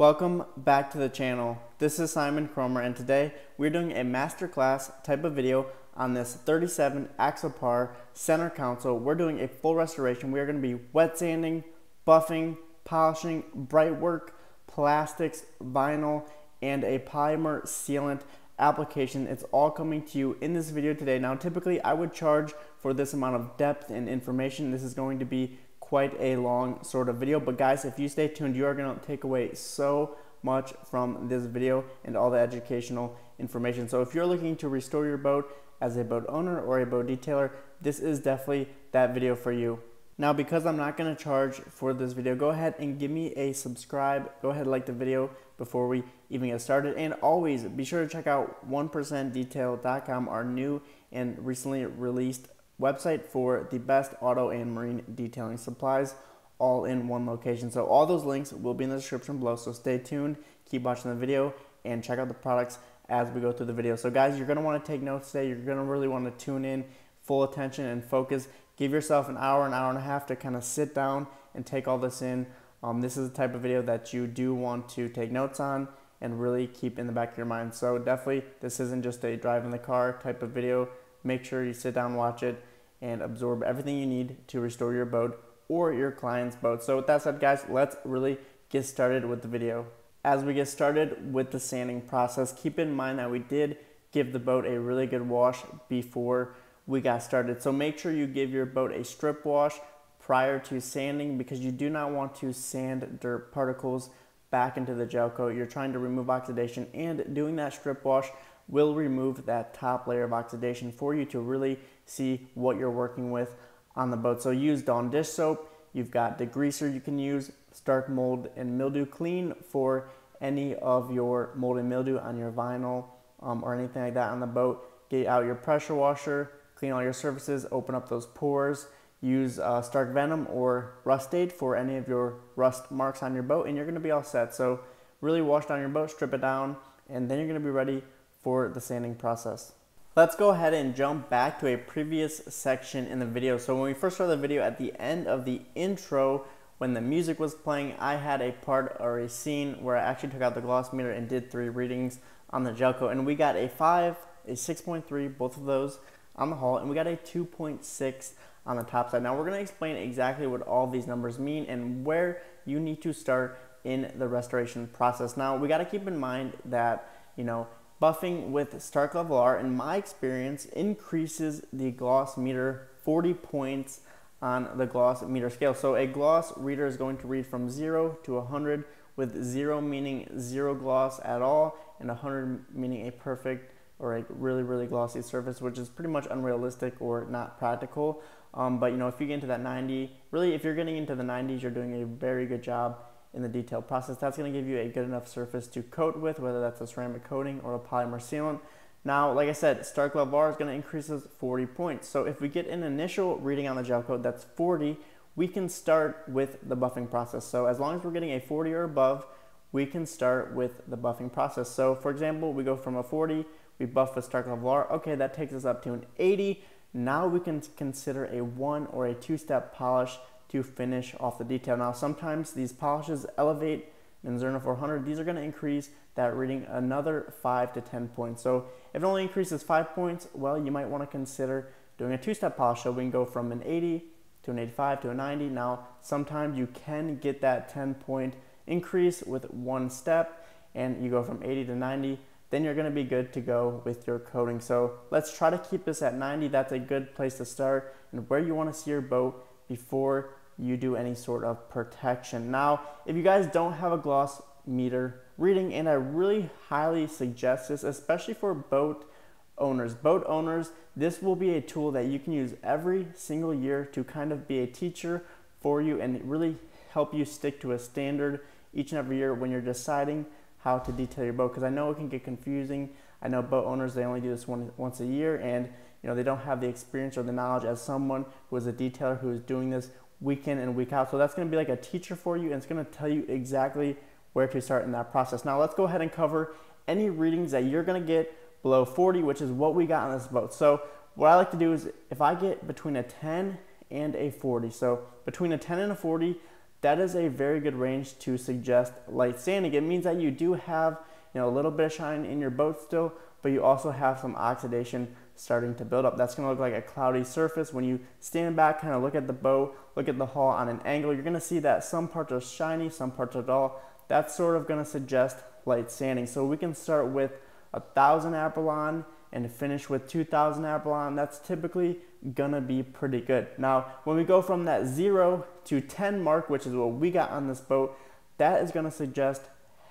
Welcome back to the channel. This is Simon Cromer, and today we're doing a masterclass type of video on this 37 Axopar center console. We're doing a full restoration. We are going to be wet sanding, buffing, polishing, bright work, plastics, vinyl, and a polymer sealant application. It's all coming to you in this video today. Now, typically I would charge for this amount of depth and information. This is going to be quite a long sort of video, but guys, if you stay tuned, you are going to take away so much from this video and all the educational information. So if you're looking to restore your boat as a boat owner or a boat detailer, this is definitely that video for you. Now, because I'm not going to charge for this video, go ahead and give me a subscribe. Go ahead and like the video before we even get started, and always be sure to check out 1%detail.com, our new and recently released website for the best auto and marine detailing supplies, all in one location. So all those links will be in the description below, so stay tuned, keep watching the video, and check out the products as we go through the video. So guys, you're going to want to take notes today. You're going to really want to tune in, full attention and focus. Give yourself an hour and a half to kind of sit down and take all this in. This is the type of video that you do want to take notes on and really keep in the back of your mind. So definitely, this isn't just a drive in the car type of video. Make sure you sit down, watch it, and absorb everything you need to restore your boat or your client's boat. So with that said, guys, let's really get started with the video. As we get started with the sanding process, keep in mind that we did give the boat a really good wash before we got started. So make sure you give your boat a strip wash prior to sanding, because you do not want to sand dirt particles back into the gel coat. You're trying to remove oxidation, and doing that strip wash will remove that top layer of oxidation for you to really see what you're working with on the boat. So use Dawn dish soap. You've got degreaser you can use, Stark Mold and Mildew Clean for any of your mold and mildew on your vinyl or anything like that on the boat. Get out your pressure washer, clean all your surfaces, open up those pores. Use Stark Venom or Rust Aid for any of your rust marks on your boat, and you're gonna be all set. So really wash down your boat, strip it down, and then you're gonna be ready for the sanding process. Let's go ahead and jump back to a previous section in the video. So when we first started the video, at the end of the intro, when the music was playing, I had a part or a scene where I actually took out the gloss meter and did 3 readings on the gel coat, and we got a 5, a 6.3, both of those on the hull, and we got a 2.6 on the top side. Now we're going to explain exactly what all these numbers mean and where you need to start in the restoration process. Now we got to keep in mind that, you know, buffing with Stark Level R, in my experience, increases the gloss meter 40 points on the gloss meter scale. So a gloss reader is going to read from 0 to 100, with 0 meaning zero gloss at all, and 100 meaning a perfect or a really, really glossy surface, which is pretty much unrealistic or not practical. But you know, if you get into that 90, really, if you're getting into the 90s, you're doing a very good job in the detail process. That's going to give you a good enough surface to coat with, whether that's a ceramic coating or a polymer sealant. Now, like I said, Stark Level R is going to increase us 40 points. So if we get an initial reading on the gel coat that's 40, we can start with the buffing process. So as long as we're getting a 40 or above, we can start with the buffing process. So for example, we go from a 40, we buff with Stark Level R. Okay, that takes us up to an 80. Now we can consider a 1 or a 2-step polish to finish off the detail. Now sometimes these polishes, Elevate, Menzerna 400, these are going to increase that reading another 5 to 10 points. So if it only increases 5 points, well, you might want to consider doing a 2-step polish. So we can go from an 80 to an 85 to a 90. Now sometimes you can get that 10-point increase with 1 step, and you go from 80 to 90, then you're going to be good to go with your coating. So let's try to keep this at 90. That's a good place to start and where you want to see your boat before you do any sort of protection. Now, if you guys don't have a gloss meter reading, and I really highly suggest this, especially for boat owners. Boat owners, this will be a tool that you can use every single year to kind of be a teacher for you and really help you stick to a standard each and every year when you're deciding how to detail your boat, because I know it can get confusing. I know boat owners, they only do this once a year, and you know, they don't have the experience or the knowledge as someone who is a detailer who is doing this week in and week out. So that's going to be like a teacher for you, and it's going to tell you exactly where to start in that process. Now let's go ahead and cover any readings that you're going to get below 40, which is what we got on this boat. So what I like to do is if I get between a 10 and a 40, so between a 10 and a 40, that is a very good range to suggest light sanding. It means that you do have, you know, a little bit of shine in your boat still, but you also have some oxidation starting to build up. That's gonna look like a cloudy surface. When you stand back, kind of look at the boat, look at the hull on an angle, you're gonna see that some parts are shiny, some parts are dull. That's sort of gonna suggest light sanding. So we can start with 1,000 Abralon and finish with 2,000 Abralon. That's typically gonna be pretty good. Now, when we go from that 0 to 10 mark, which is what we got on this boat, that is gonna suggest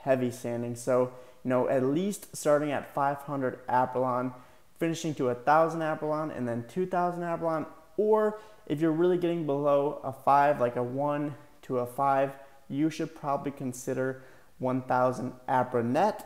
heavy sanding. So, you know, at least starting at 500 Abralon, finishing to 1,000 Abralon and then 2,000 Abralon, or if you're really getting below a 5, like a 1 to a 5, you should probably consider 1,000 Abranet.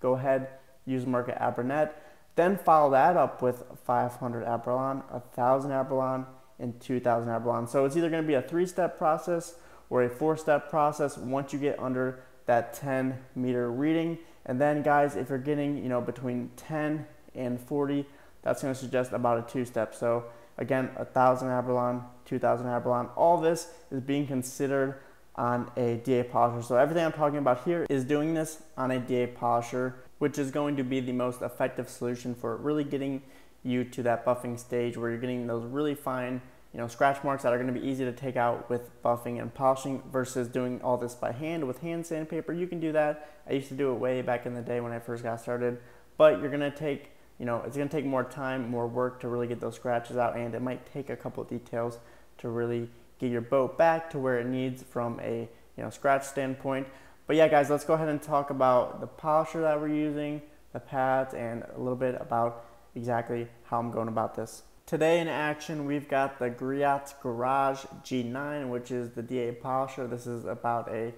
Go ahead, use Mirka Abranet. Then follow that up with 500 Abralon, 1,000 Abralon, and 2,000 Abralon. So it's either going to be a 3-step process or a 4-step process once you get under that 10-meter reading. And then, guys, if you're getting, you know, between 10 and 40, that's going to suggest about a 2-step. So again, 1,000 Abralon, 2,000 Abralon. All this is being considered on a DA polisher. So everything I'm talking about here is doing this on a DA polisher, which is going to be the most effective solution for really getting you to that buffing stage where you're getting those really fine, you know, scratch marks that are going to be easy to take out with buffing and polishing versus doing all this by hand with hand sandpaper. You can do that. I used to do it way back in the day when I first got started, but you're going to take, you know, it's going to take more time, more work to really get those scratches out, and it might take a couple of details to really get your boat back to where it needs from a, you know, scratch standpoint. But yeah, guys, let's go ahead and talk about the polisher that we're using, the pads, and a little bit about exactly how I'm going about this. Today in action, we've got the Griot's Garage G9, which is the DA polisher. This is about a,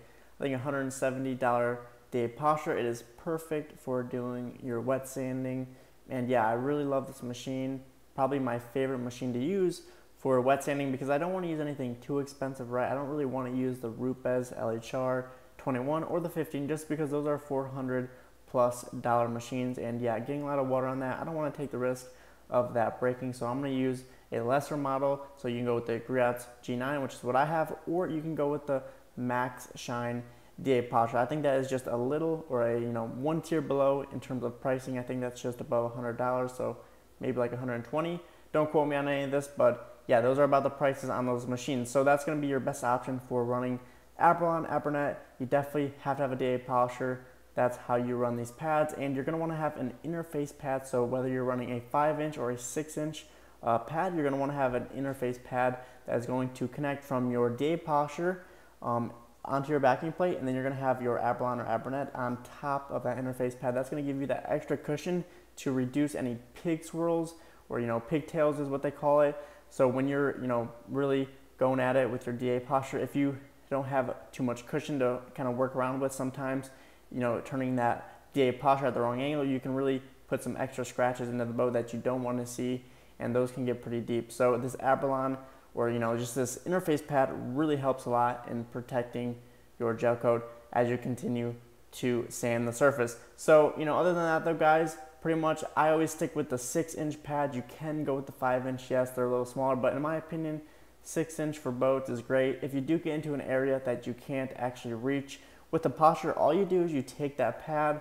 I think, $170 DA polisher. It is perfect for doing your wet sanding. And yeah, I really love this machine. Probably my favorite machine to use for wet sanding because I don't want to use anything too expensive, right? I don't really want to use the Rupes LHR 21 or the 15 just because those are $400+ machines, and yeah, getting a lot of water on that, I don't want to take the risk of that breaking, so I'm going to use a lesser model. So you can go with the Griot's G9, which is what I have, or you can go with the Max Shine DA polisher. I think that is just a little, or a, you know, one tier below in terms of pricing. I think that's just above $100, so maybe like $120. Don't quote me on any of this, but yeah, those are about the prices on those machines. So that's going to be your best option for running Abralon, Abranet. You definitely have to have a DA polisher. That's how you run these pads, and you're going to want to have an interface pad. So whether you're running a 5-inch or a 6-inch pad, you're going to want to have an interface pad that is going to connect from your DA polisher onto your backing plate, and then you're going to have your Abralon or Abranet on top of that interface pad. That's going to give you that extra cushion to reduce any pig swirls, or, you know, pigtails is what they call it. So when you're, you know, really going at it with your DA polisher, if you don't have too much cushion to kind of work around with, sometimes, you know, turning that DA polisher at the wrong angle, you can really put some extra scratches into the boat that you don't want to see, and those can get pretty deep. So this Abralon, or, you know, just this interface pad really helps a lot in protecting your gel coat as you continue to sand the surface. So, you know, other than that though, guys, pretty much I always stick with the 6-inch pad. You can go with the 5-inch. Yes, they're a little smaller, but in my opinion, 6-inch for boats is great. If you do get into an area that you can't actually reach with the polisher, all you do is you take that pad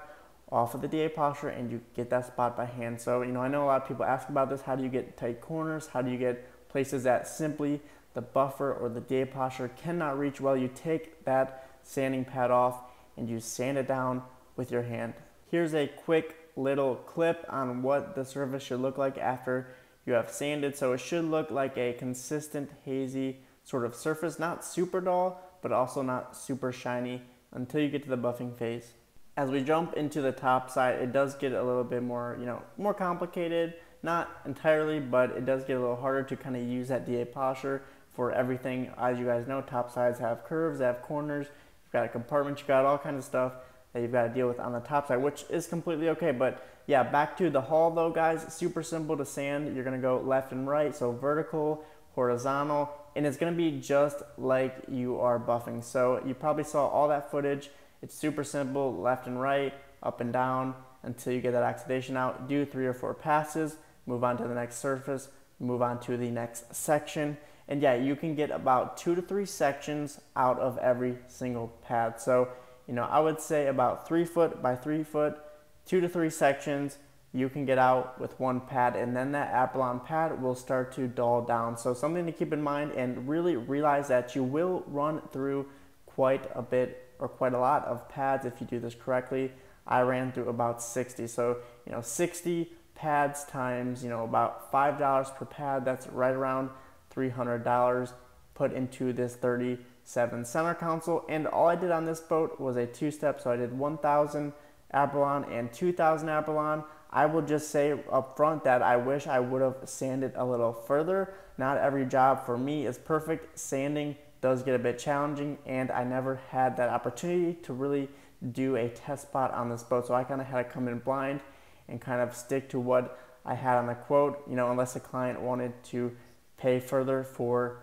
off of the DA polisher and you get that spot by hand. So, you know, I know a lot of people ask about this. How do you get tight corners? How do you get places that simply the buffer or the DA polisher cannot reach? Well, you take that sanding pad off and you sand it down with your hand. Here's a quick little clip on what the surface should look like after you have sanded. So it should look like a consistent, hazy sort of surface, not super dull, but also not super shiny until you get to the buffing phase. As we jump into the top side, it does get a little bit more, you know, more complicated. Not entirely, but it does get a little harder to kind of use that DA polisher for everything. As you guys know, top sides have curves, they have corners, you've got compartments, you've got all kinds of stuff that you've got to deal with on the top side, which is completely okay. But yeah, back to the hull though, guys, super simple to sand. You're going to go left and right, so vertical, horizontal, and it's going to be just like you are buffing. So you probably saw all that footage. It's super simple, left and right, up and down until you get that oxidation out. Do 3 or 4 passes, move on to the next surface, move on to the next section, And yeah, you can get about 2 to 3 sections out of every single pad. So, you know, I would say about 3 foot by 3 foot, 2 to 3 sections you can get out with one pad, and then that Abralon pad will start to dull down. So something to keep in mind, and really realize that you will run through quite a bit or quite a lot of pads if you do this correctly. I ran through about 60. So, you know, 60 pads times, you know, about $5 per pad, that's right around $300 put into this 37 center console. And all I did on this boat was a 2-step, so I did 1,000 Abralon and 2,000 Abralon. I will just say up front that I wish I would have sanded a little further. Not every job for me is perfect. Sanding does get a bit challenging, and I never had that opportunity to really do a test spot on this boat, so I kind of had to come in blind and kind of stick to what I had on the quote, you know, unless a client wanted to pay further for,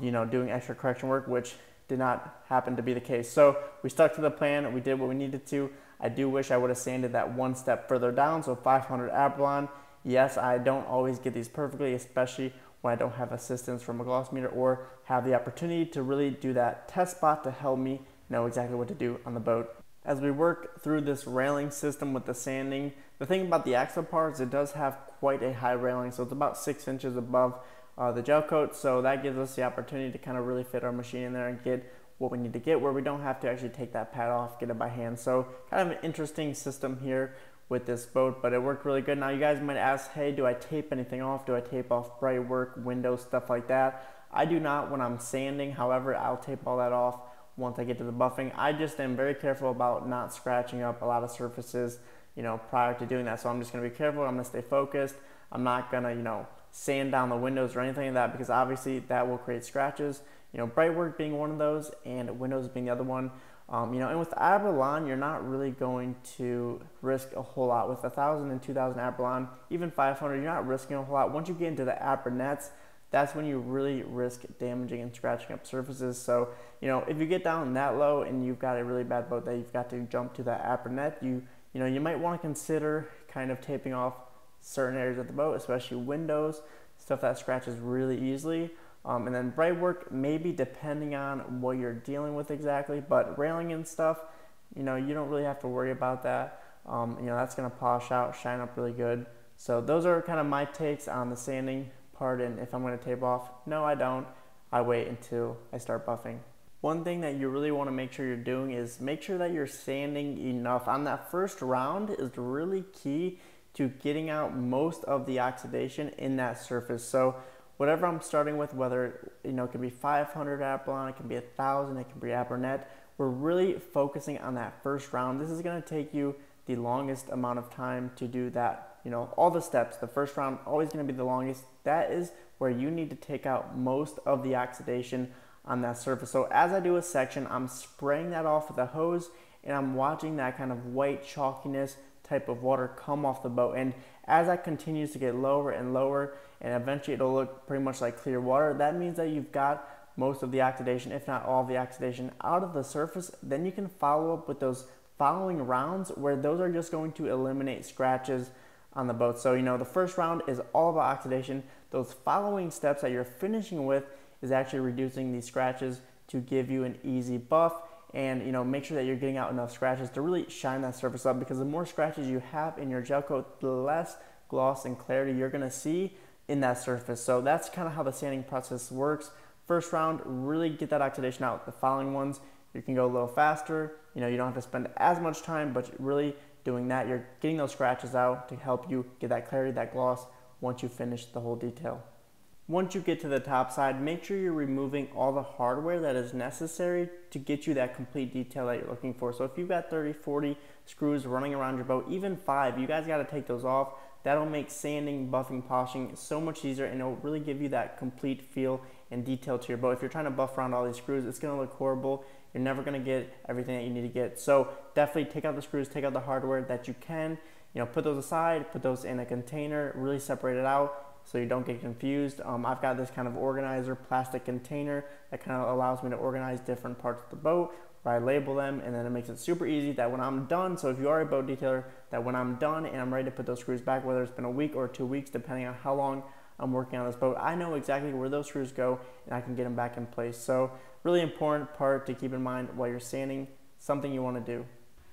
you know, doing extra correction work, which did not happen to be the case. So we stuck to the plan, we did what we needed to. I do wish I would have sanded that 1 step further down, so 500 Abralon. Yes, I don't always get these perfectly, especially when I don't have assistance from a gloss meter or have the opportunity to really do that test spot to help me know exactly what to do on the boat. As we work through this railing system with the sanding, the thing about the Axopar is it does have quite a high railing, so it's about 6 inches above the gel coat, so that gives us the opportunity to kind of really fit our machine in there and get what we need to get, where we don't have to actually take that pad off, get it by hand. So kind of an interesting system here with this boat, but it worked really good. Now you guys might ask, hey, do I tape anything off? Do I tape off bright work, windows, stuff like that? I do not when I'm sanding. However, I'll tape all that off once I get to the buffing. I just am very careful about not scratching up a lot of surfaces, you know, prior to doing that. So I'm just gonna be careful, I'm gonna stay focused. I'm not gonna, you know, sand down the windows or anything like that, because obviously that will create scratches. You know, bright work being one of those and windows being the other one. You know, and with Abralon, you're not really going to risk a whole lot. With 1,000 and 2,000 Abralon, even 500, you're not risking a whole lot. Once you get into the Abranets, that's when you really risk damaging and scratching up surfaces. So, you know, if you get down that low and you've got a really bad boat that you've got to jump to that Abranet, you know, you might want to consider kind of taping off certain areas of the boat, especially windows, stuff that scratches really easily. And then bright work, maybe depending on what you're dealing with exactly, but railing and stuff, you know, you don't really have to worry about that. You know, that's gonna polish out, shine up really good. So those are kind of my takes on the sanding part, and if I'm gonna tape off, no I don't, I wait until I start buffing. One thing that you really wanna make sure you're doing is make sure that you're sanding enough. On that first round is really key to getting out most of the oxidation in that surface. So whatever I'm starting with, whether, you know, it can be 500 Abralon, it can be 1,000, it can be Abranet, we're really focusing on that first round. This is gonna take you the longest amount of time to do that. You know, all the steps, the first round always gonna be the longest. That is where you need to take out most of the oxidation on that surface. So as I do a section, I'm spraying that off with a hose, and I'm watching that kind of white chalkiness type of water come off the boat. And as that continues to get lower and lower, and eventually it'll look pretty much like clear water, that means that you've got most of the oxidation, if not all of the oxidation, out of the surface. Then you can follow up with those following rounds, where those are just going to eliminate scratches on the boat. So, you know, the first round is all about oxidation. Those following steps that you're finishing with is actually reducing these scratches to give you an easy buff. And, you know, make sure that you're getting out enough scratches to really shine that surface up, because the more scratches you have in your gel coat, the less gloss and clarity you're gonna see in that surface. So that's kind of how the sanding process works. First round, really get that oxidation out. The following ones, you can go a little faster. You know, you don't have to spend as much time, but really doing that, you're getting those scratches out to help you get that clarity, that gloss, once you finish the whole detail. Once you get to the top side, make sure you're removing all the hardware that is necessary to get you that complete detail that you're looking for. So if you've got 30, 40 screws running around your boat, even 5, you guys got to take those off. That'll make sanding, buffing, polishing so much easier, and it'll really give you that complete feel and detail to your boat. If you're trying to buff around all these screws, it's gonna look horrible. You're never gonna get everything that you need to get. So definitely take out the screws, take out the hardware that you can. You know, put those aside, put those in a container, really separate it out so you don't get confused. I've got this kind of organizer plastic container that kind of allows me to organize different parts of the boat, where I label them, and then it makes it super easy that when I'm done, so if you are a boat detailer, that when I'm done and I'm ready to put those screws back, whether it's been a week or 2 weeks, depending on how long I'm working on this boat, I know exactly where those screws go and I can get them back in place. So really important part to keep in mind while you're sanding, something you want to do.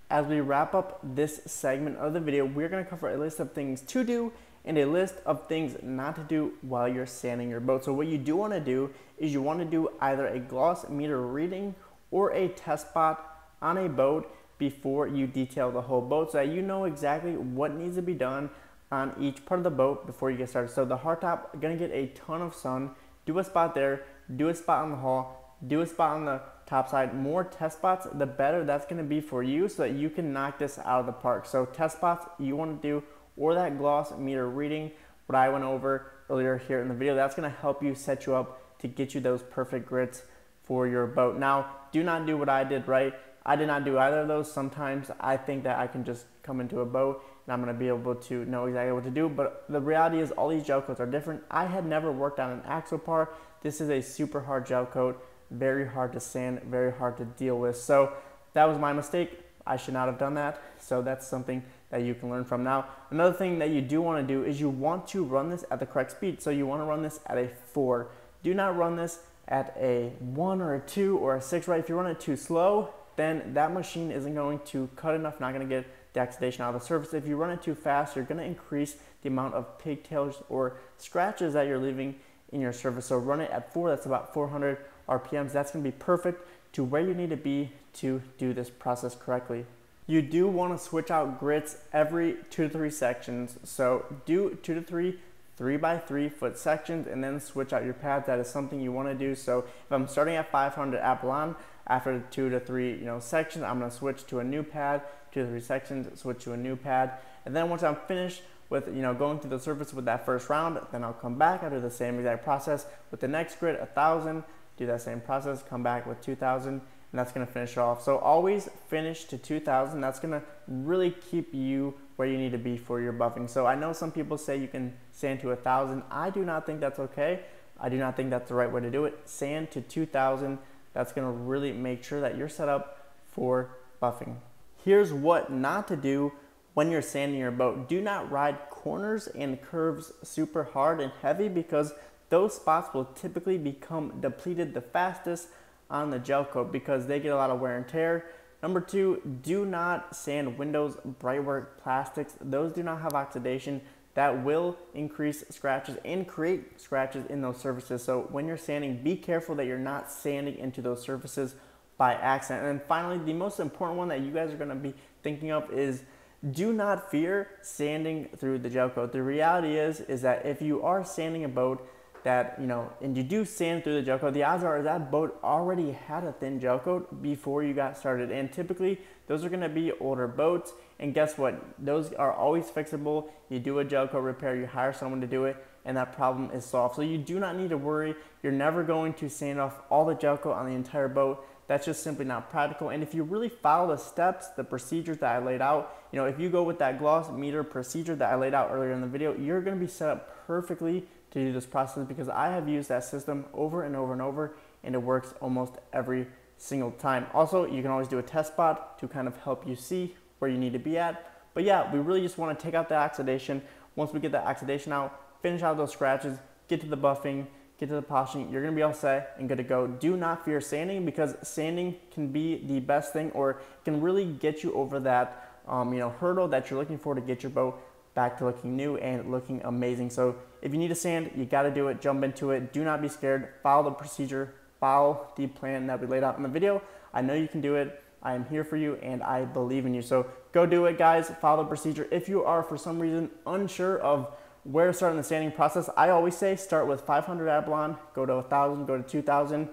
As we wrap up this segment of the video, we're going to cover a list of things to do and a list of things not to do while you're sanding your boat. So what you do want to do is you want to do either a gloss meter reading or a test spot on a boat before you detail the whole boat so that you know exactly what needs to be done on each part of the boat before you get started. So the hardtop, gonna get a ton of sun, do a spot there, do a spot on the hull, do a spot on the top side. More test spots, the better that's gonna be for you so that you can knock this out of the park. So test spots you wanna do, or that gloss meter reading, what I went over earlier here in the video, that's gonna help you set you up to get you those perfect grits for your boat. Now, do not do what I did, right? I did not do either of those. Sometimes I think that I can just come into a boat and I'm gonna be able to know exactly what to do, but the reality is all these gel coats are different. I had never worked on an Axopar. This is a super hard gel coat, very hard to sand, very hard to deal with. So that was my mistake. I should not have done that. So that's something that you can learn from. Now, another thing that you do wanna do is you want to run this at the correct speed. So you wanna run this at a 4. Do not run this at a 1 or a 2 or a 6, right? If you run it too slow, then that machine isn't going to cut enough, not gonna get the oxidation out of the surface. If you run it too fast, you're gonna increase the amount of pigtails or scratches that you're leaving in your surface. So run it at 4, that's about 400 RPMs. That's gonna be perfect to where you need to be to do this process correctly. You do wanna switch out grits every 2 to 3 sections. So do 2 to 3 3 by 3 foot sections and then switch out your pads. That is something you wanna do. So if I'm starting at 500 Abralon, after 2 to 3 sections, I'm gonna switch to a new pad, 2 to 3 sections, switch to a new pad. And then once I'm finished with going through the surface with that first round, then I'll come back, I'll do the same exact process with the next grit, 1,000, do that same process, come back with 2,000, and that's gonna finish it off. So always finish to 2,000. That's gonna really keep you where you need to be for your buffing. So I know some people say you can sand to 1,000. I do not think that's okay. I do not think that's the right way to do it. Sand to 2,000. That's gonna really make sure that you're set up for buffing. Here's what not to do when you're sanding your boat. Do not ride corners and curves super hard and heavy because those spots will typically become depleted the fastest on the gel coat because they get a lot of wear and tear. Number 2, do not sand windows, brightwork, plastics. Those do not have oxidation. That will increase scratches and create scratches in those surfaces. So when you're sanding, be careful that you're not sanding into those surfaces by accident. And then finally, the most important one that you guys are gonna be thinking of is do not fear sanding through the gel coat. The reality is that if you are sanding a boat that, and you do sand through the gel coat, the odds are that boat already had a thin gel coat before you got started. And typically those are gonna be older boats. And guess what? Those are always fixable. You do a gel coat repair, you hire someone to do it, and that problem is solved. So you do not need to worry. You're never going to sand off all the gel coat on the entire boat. That's just simply not practical. And if you really follow the steps, the procedures that I laid out, if you go with that gloss meter procedure that I laid out earlier in the video, you're gonna be set up perfectly to do this process because I have used that system over and over and over, and it works almost every single time. Also, you can always do a test spot to kind of help you see where you need to be at. But yeah, we really just wanna take out the oxidation. Once we get that oxidation out, finish out those scratches, get to the buffing, get to the polishing, you're gonna be all set and good to go. Do not fear sanding because sanding can be the best thing, or can really get you over that hurdle that you're looking for to get your boat back to looking new and looking amazing. So if you need to sand, you gotta do it, jump into it. Do not be scared, follow the procedure, follow the plan that we laid out in the video. I know you can do it. I am here for you and I believe in you. So go do it, guys, follow the procedure. If you are for some reason unsure of where to start in the sanding process, I always say start with 500 Abralon, go to 1,000, go to 2,000.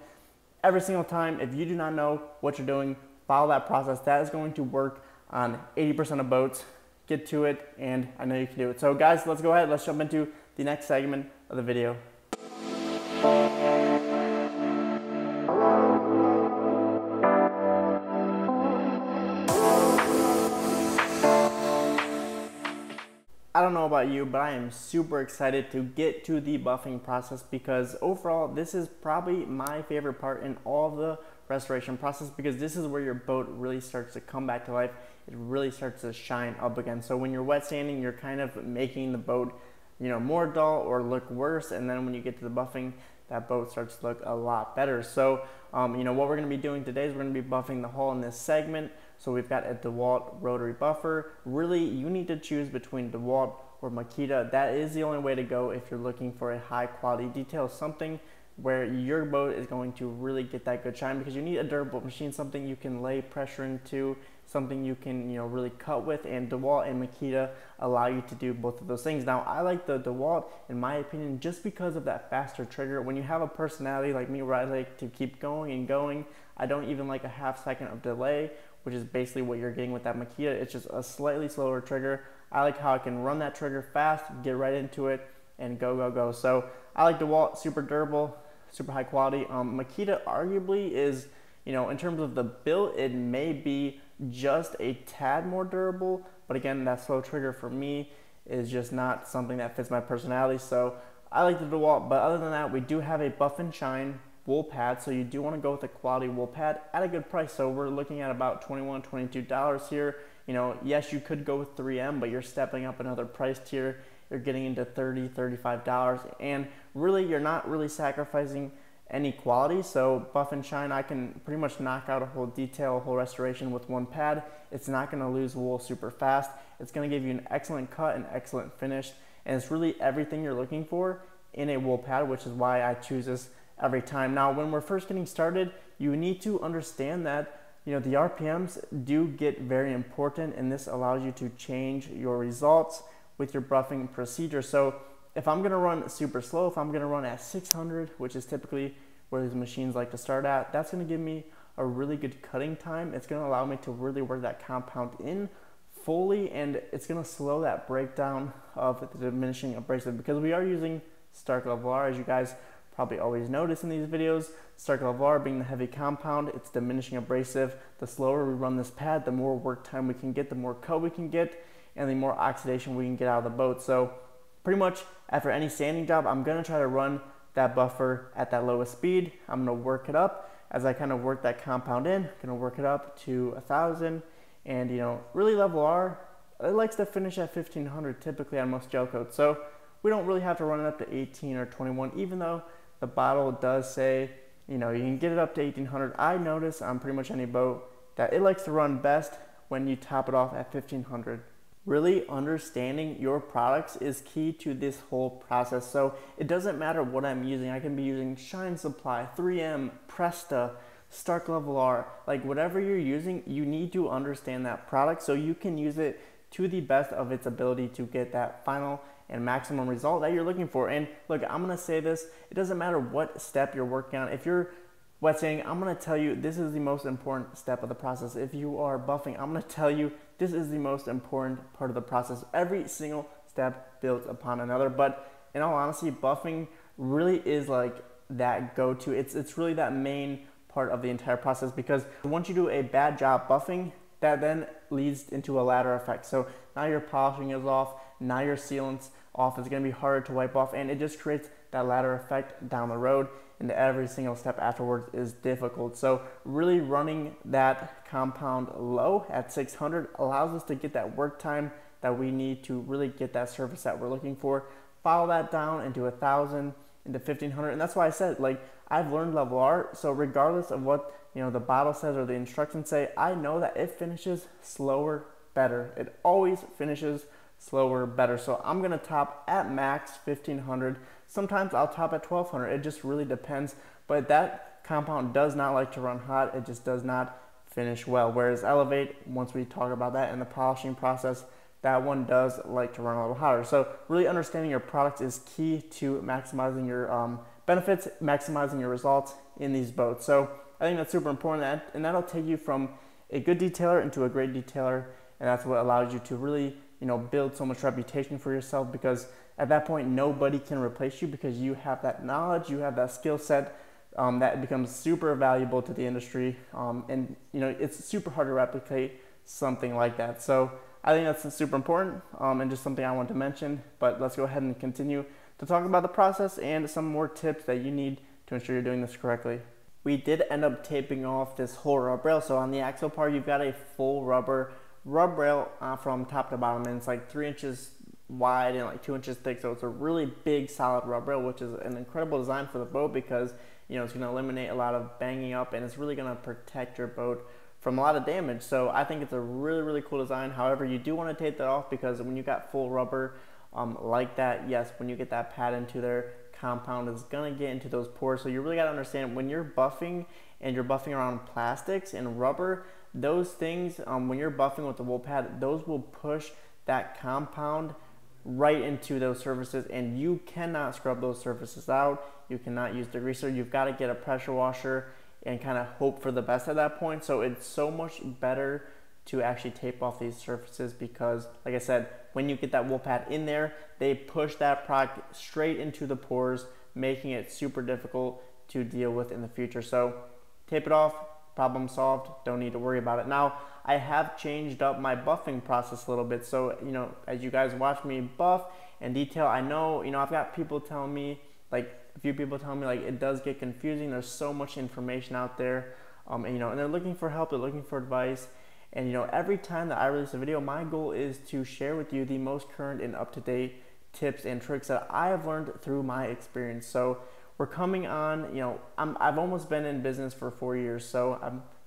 Every single time, if you do not know what you're doing, follow that process. That is going to work on 80% of boats. Get to it, and I know you can do it. So guys, let's go ahead, let's jump into the next segment of the video. I don't know about you, but I am super excited to get to the buffing process because overall, this is probably my favorite part in all the restoration process because this is where your boat really starts to come back to life. It really starts to shine up again. So when you're wet sanding, you're kind of making the boat you know, more dull or look worse. And then when you get to the buffing, that boat starts to look a lot better. So, you know, what we're going to be doing today is we're going to be buffing the hull in this segment. So we've got a DeWalt rotary buffer. Really, you need to choose between DeWalt or Makita. That is the only way to go if you're looking for a high quality detail, something where your boat is going to really get that good shine, because you need a durable machine, something you can lay pressure into, something you can, you know, really cut with. And DeWalt and Makita allow you to do both of those things. Now, I like the DeWalt in my opinion just because of that faster trigger. When you have a personality like me where I like to keep going and going, I don't even like a half second of delay, which is basically what you're getting with that Makita. It's just a slightly slower trigger. I like how I can run that trigger fast, get right into it, and go, go, go. So I like DeWalt, super durable, super high quality. Makita arguably is, you know, in terms of the build, it may be just a tad more durable, but again, that slow trigger for me is just not something that fits my personality. So I like the DeWalt, but other than that, we do have a Buff and Shine wool pad. So you do want to go with a quality wool pad at a good price. So we're looking at about $21, $22 here. You know, yes, you could go with 3M, but you're stepping up another price tier. You're getting into $30, $35, and really, you're not really sacrificing any quality. So Buff and Shine, I can pretty much knock out a whole detail, a whole restoration with one pad. It's not gonna lose wool super fast. It's gonna give you an excellent cut, an excellent finish, and it's really everything you're looking for in a wool pad, which is why I choose this every time. Now, when we're first getting started, you need to understand that, you know, the RPMs do get very important, and this allows you to change your results with your buffing procedure. So if I'm gonna run super slow, if I'm gonna run at 600, which is typically where these machines like to start at, that's gonna give me a really good cutting time. It's gonna allow me to really work that compound in fully, and it's gonna slow that breakdown of the diminishing abrasive, because we are using Stark Level R, as you guys probably always notice in these videos. Stark Level R being the heavy compound, it's diminishing abrasive. The slower we run this pad, the more work time we can get, the more cut we can get, and the more oxidation we can get out of the boat. So pretty much after any sanding job, I'm gonna try to run that buffer at that lowest speed. I'm gonna work it up as I kind of work that compound in. I'm gonna work it up to 1,000, and you know, really Level R, it likes to finish at 1,500 typically on most gel coats. So we don't really have to run it up to 18 or 21, even though the bottle does say, you know, you can get it up to 1,800. I notice on pretty much any boat that it likes to run best when you top it off at 1,500. Really understanding your products is key to this whole process. So it doesn't matter what I'm using. I can be using Shine Supply, 3M, Presta, Stark Level R, like whatever you're using, you need to understand that product so you can use it to the best of its ability to get that final and maximum result that you're looking for. And look, I'm gonna say this, it doesn't matter what step you're working on. If you're wet sanding, I'm gonna tell you this is the most important step of the process. If you are buffing, I'm gonna tell you this is the most important part of the process. Every single step builds upon another, but in all honesty, buffing really is like that go-to. It's really that main part of the entire process, because once you do a bad job buffing, that then leads into a ladder effect. So now your polishing is off, now your sealant's off, it's gonna be harder to wipe off, and it just creates that ladder effect down the road, and every single step afterwards is difficult. So really running that compound low at 600 allows us to get that work time that we need to really get that surface that we're looking for. Follow that down into 1,000, into 1,500, and that's why I said, like, I've learned Level R, so regardless of what, you know, the bottle says or the instructions say, I know that it finishes slower, better. It always finishes slower, better. So I'm gonna top at max 1,500. Sometimes I'll top at 1,200. It just really depends, but that compound does not like to run hot. It just does not finish well. Whereas Elevate, once we talk about that in the polishing process, that one does like to run a little hotter. So really understanding your products is key to maximizing your benefits, maximizing your results in these boats. So I think that's super important, and that'll take you from a good detailer into a great detailer, and that's what allows you to really, you know, build so much reputation for yourself, because at that point nobody can replace you, because you have that knowledge, you have that skill set that becomes super valuable to the industry, and you know, it's super hard to replicate something like that. So I think that's super important, and just something I wanted to mention. But let's go ahead and continue to talk about the process and some more tips that you need to ensure you're doing this correctly. We did end up taping off this whole rub rail. So on the Axopar, you've got a full rubber rub rail from top to bottom, and it's like 3 inches wide and like 2 inches thick, so it's a really big solid rub rail, which is an incredible design for the boat because, you know, it's going to eliminate a lot of banging up and it's really going to protect your boat from a lot of damage. So I think it's a really cool design. However, you do want to take that off because when you got full rubber like that, yes, when you get that pad into there, compound is going to get into those pores. So you really got to understand when you're buffing and you're buffing around plastics and rubber, those things, when you're buffing with the wool pad, those will push that compound right into those surfaces, and you cannot scrub those surfaces out. You cannot use the greaser. You've got to get a pressure washer and kind of hope for the best at that point. So it's so much better to actually tape off these surfaces because, like I said, when you get that wool pad in there, they push that product straight into the pores, making it super difficult to deal with in the future. So tape it off, problem solved, don't need to worry about it. Now, I have changed up my buffing process a little bit. So, you know, as you guys watch me buff and detail, I know, you know, I've got people telling me, like a few people telling me, like, it does get confusing. There's so much information out there, and, you know, and they're looking for help, they're looking for advice. And, you know, every time that I release a video, my goal is to share with you the most current and up-to-date tips and tricks that I have learned through my experience. So we're coming on, you know, I've almost been in business for 4 years, so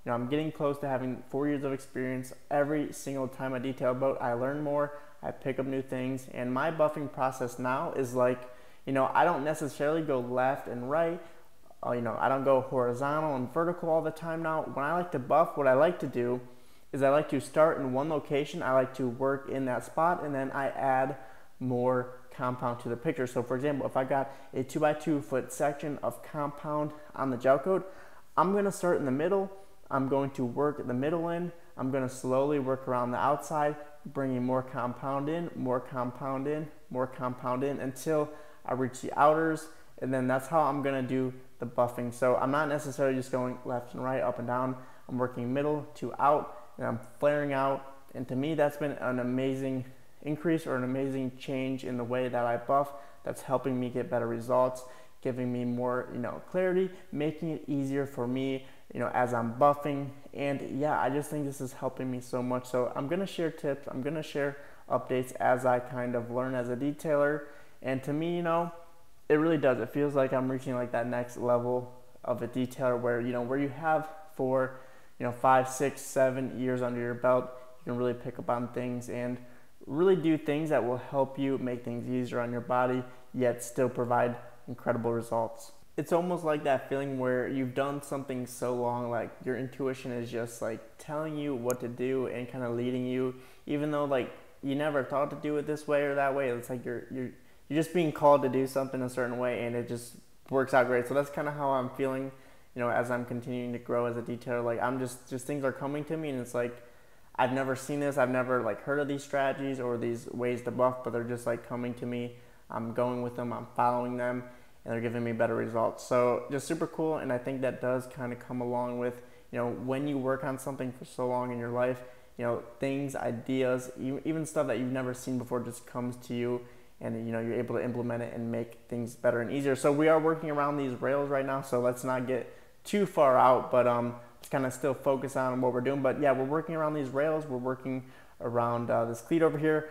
I'm getting close to having 4 years of experience. Every single time I detail a boat, I learn more, I pick up new things, and my buffing process now is like, you know, I don't necessarily go left and right, you know, I don't go horizontal and vertical all the time now. When I like to buff, what I like to do is I like to start in one location, I like to work in that spot, and then I add more compound to the picture. So for example, if I got a 2 by 2 foot section of compound on the gel coat, I'm going to start in the middle, I'm going to work at the middle end, I'm going to slowly work around the outside, bringing more compound in, more compound in, more compound in, until I reach the outers, and then that's how I'm going to do the buffing. So I'm not necessarily just going left and right, up and down, I'm working middle to out, and I'm flaring out, and to me that's been an amazing increase or an amazing change in the way that I buff. That's helping me get better results, giving me more, you know, clarity, making it easier for me, you know, as I'm buffing. And yeah, I just think this is helping me so much. So I'm gonna share tips, I'm gonna share updates as I kind of learn as a detailer. And to me, you know, it really does. It feels like I'm reaching like that next level of a detailer where, you know, where you have for, you know, 5, 6, 7 years under your belt, you can really pick up on things and really do things that will help you make things easier on your body, yet still provide incredible results. It's almost like that feeling where you've done something so long, like your intuition is just like telling you what to do and kind of leading you, even though like you never thought to do it this way or that way. It's like you're just being called to do something a certain way, and it just works out great. So that's kind of how I'm feeling, you know, as I'm continuing to grow as a detailer. Like I'm just things are coming to me, and it's like, I've never seen this, I've never like heard of these strategies or these ways to buff, but they're just like coming to me, I'm going with them, I'm following them, and they're giving me better results. So just super cool, and I think that does kind of come along with, you know, when you work on something for so long in your life, you know, things, ideas, even stuff that you've never seen before just comes to you, and you know, you're able to implement it and make things better and easier. So we are working around these rails right now, so let's not get too far out, but kind of still focus on what we're doing. But yeah, we're working around these rails, we're working around this cleat over here.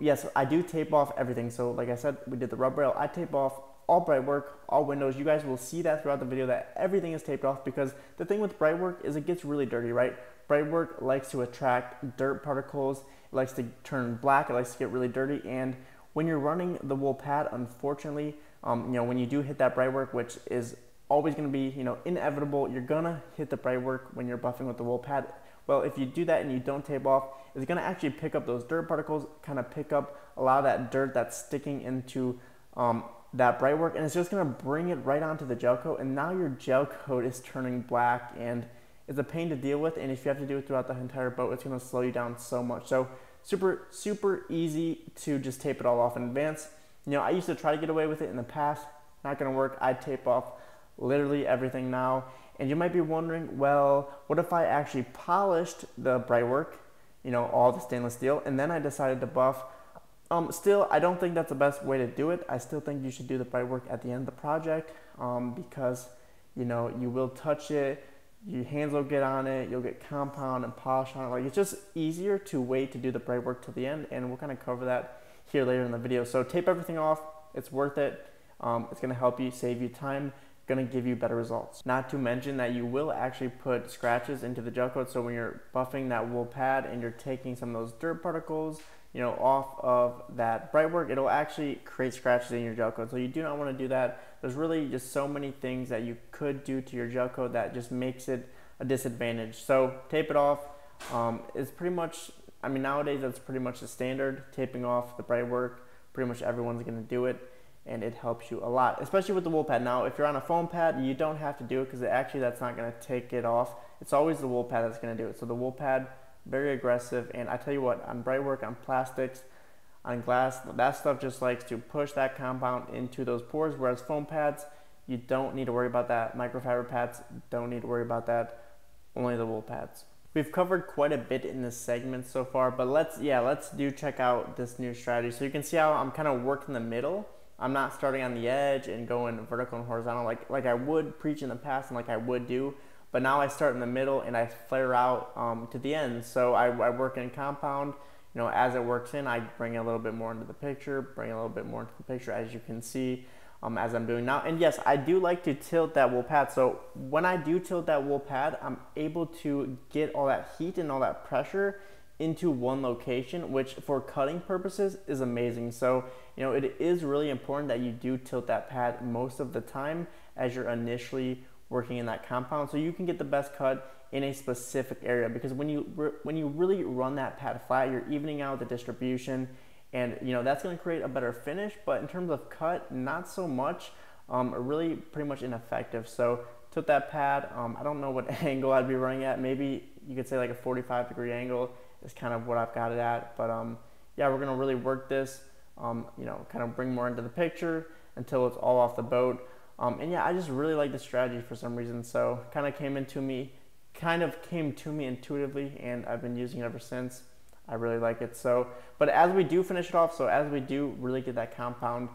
Yes, I do tape off everything. So like I said, we did the rub rail, I tape off all bright work, all windows. You guys will see that throughout the video that everything is taped off, because the thing with bright work is it gets really dirty, right? Bright work likes to attract dirt particles, it likes to turn black, it likes to get really dirty. And when you're running the wool pad, unfortunately, you know, when you do hit that bright work, which is always going to be, you know, inevitable, you're going to hit the bright work when you're buffing with the wool pad. Well, if you do that and you don't tape off, it's going to actually pick up those dirt particles, kind of pick up a lot of that dirt that's sticking into that bright work, and it's just going to bring it right onto the gel coat, and now your gel coat is turning black, and it's a pain to deal with. And if you have to do it throughout the entire boat, it's going to slow you down so much. So super easy to just tape it all off in advance. You know, I used to try to get away with it in the past, not going to work. I tape off literally everything now. And you might be wondering, well, what if I actually polished the bright work, you know, all the stainless steel, and then I decided to buff? Still, I don't think that's the best way to do it. I still think you should do the bright work at the end of the project, because, you know, you will touch it, your hands will get on it, you'll get compound and polish on it. Like, it's just easier to wait to do the bright work to the end, and we'll kind of cover that here later in the video. So tape everything off, it's worth it. It's gonna help you, save you time, gonna give you better results. Not to mention that you will actually put scratches into the gel coat, so when you're buffing that wool pad and you're taking some of those dirt particles, you know, off of that bright work, it'll actually create scratches in your gel coat. So you do not wanna do that. There's really just so many things that you could do to your gel coat that just makes it a disadvantage. So tape it off. It's pretty much, I mean, nowadays that's pretty much the standard, taping off the bright work. Pretty much everyone's gonna do it, and it helps you a lot, especially with the wool pad. Now, if you're on a foam pad, you don't have to do it because actually that's not gonna take it off. It's always the wool pad that's gonna do it. So the wool pad, very aggressive, and I tell you what, on bright work, on plastics, on glass, that stuff just likes to push that compound into those pores, whereas foam pads, you don't need to worry about that. Microfiber pads, don't need to worry about that, only the wool pads. We've covered quite a bit in this segment so far, but let's do check out this new strategy. So you can see how I'm kind of working the middle. I'm not starting on the edge and going vertical and horizontal like I would preach in the past and like I would do, but now I start in the middle and I flare out to the end. So I work in compound, you know, as it works in, I bring a little bit more into the picture, as you can see. As I'm doing now. And yes, I do like to tilt that wool pad. So when I do tilt that wool pad, I'm able to get all that heat and all that pressure into one location, which for cutting purposes is amazing. So, you know, it is really important that you do tilt that pad most of the time as you're initially working in that compound, so you can get the best cut in a specific area. Because when you really run that pad flat, you're evening out the distribution, and you know that's going to create a better finish, but in terms of cut, not so much. Really pretty much ineffective. So tilt that pad. I don't know what angle I'd be running at. Maybe you could say like a 45-degree angle is kind of what I've got it at. But yeah, we're going to really work this, you know, kind of bring more into the picture until it's all off the boat. And yeah, I just really like this strategy for some reason. So kind of came to me intuitively, and I've been using it ever since. I really like it. So, but as we do finish it off, so as we do really get that compound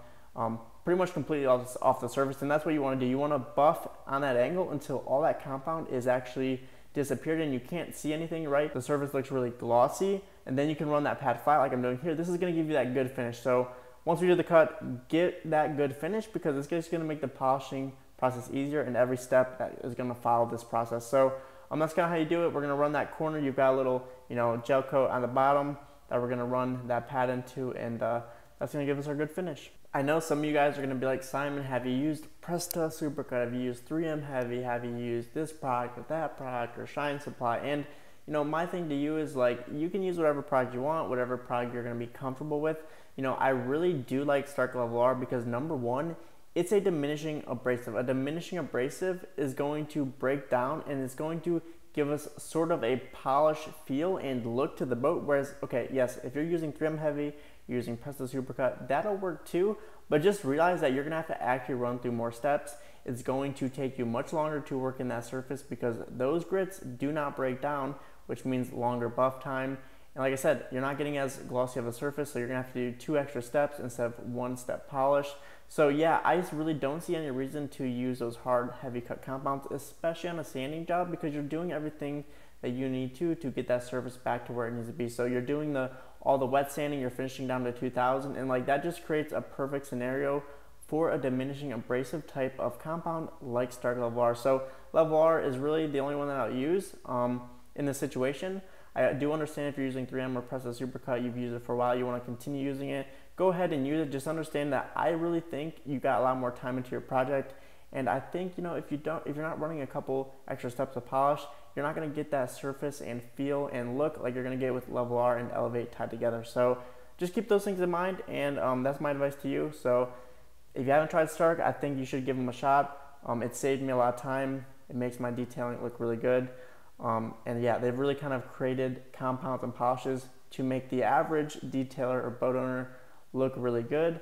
pretty much completely off the surface, and that's what you want to do. You want to buff on that angle until all that compound is actually disappeared and you can't see anything, right? The surface looks really glossy, and then you can run that pad flat like I'm doing here. This is going to give you that good finish. So once we do the cut, get that good finish, because it's just going to make the polishing process easier, and every step that is going to follow this process. So that's kind of how you do it. We're going to run that corner. You've got a little, you know, gel coat on the bottom that we're going to run that pad into, and that's going to give us our good finish. I know some of you guys are going to be like, Simon, have you used Presta Supercut? Have you used 3M Heavy? Have you used this product or that product or Shine Supply? And, you know, my thing to you is like, you can use whatever product you want, whatever product you're going to be comfortable with. You know, I really do like Stark Level R because, number one, it's a diminishing abrasive. A diminishing abrasive is going to break down, and it's going to give us sort of a polished feel and look to the boat. Whereas, okay, yes, if you're using 3M Heavy, you're using Presta Supercut, that'll work too, but just realize that you're gonna have to actually run through more steps. It's going to take you much longer to work in that surface because those grits do not break down, which means longer buff time. And like I said, you're not getting as glossy of a surface, so you're gonna have to do 2 extra steps instead of 1 step polish. So yeah, I just really don't see any reason to use those hard, heavy cut compounds, especially on a sanding job, because you're doing everything that you need to get that surface back to where it needs to be. So you're doing all the wet sanding, you're finishing down to 2000, and like that just creates a perfect scenario for a diminishing abrasive type of compound like Stark Level R. So Level R is really the only one that I'll use in this situation. I do understand if you're using 3M or Presta Supercut, you've used it for a while, you want to continue using it, go ahead and use it. Just understand that I really think you got a lot more time into your project, and I think, you know, if you're not running a couple extra steps of polish, you're not going to get that surface and feel and look like you're going to get with Level R and Elevate tied together. So just keep those things in mind, and that's my advice to you. So if you haven't tried Stark, I think you should give them a shot. It saved me a lot of time. It makes my detailing look really good. And yeah, they've really kind of created compounds and polishes to make the average detailer or boat owner look really good,